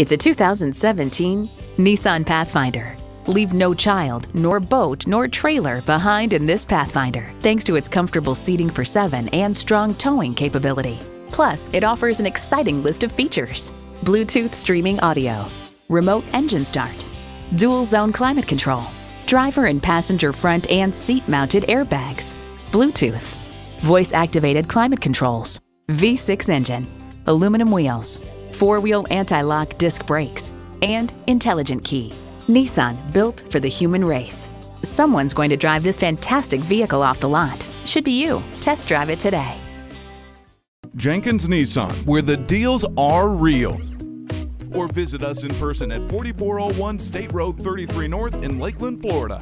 It's a 2017 Nissan Pathfinder. Leave no child, nor boat, nor trailer behind in this Pathfinder, thanks to its comfortable seating for 7 and strong towing capability. Plus, it offers an exciting list of features: Bluetooth streaming audio, remote engine start, dual zone climate control, driver and passenger front and seat mounted airbags, Bluetooth, voice activated climate controls, V6 engine, aluminum wheels, 4-wheel anti-lock disc brakes, and intelligent key. Nissan, built for the human race. Someone's going to drive this fantastic vehicle off the lot. Should be you. Test drive it today. Jenkins Nissan, where the deals are real. Or visit us in person at 4401 State Road 33 North in Lakeland, Florida.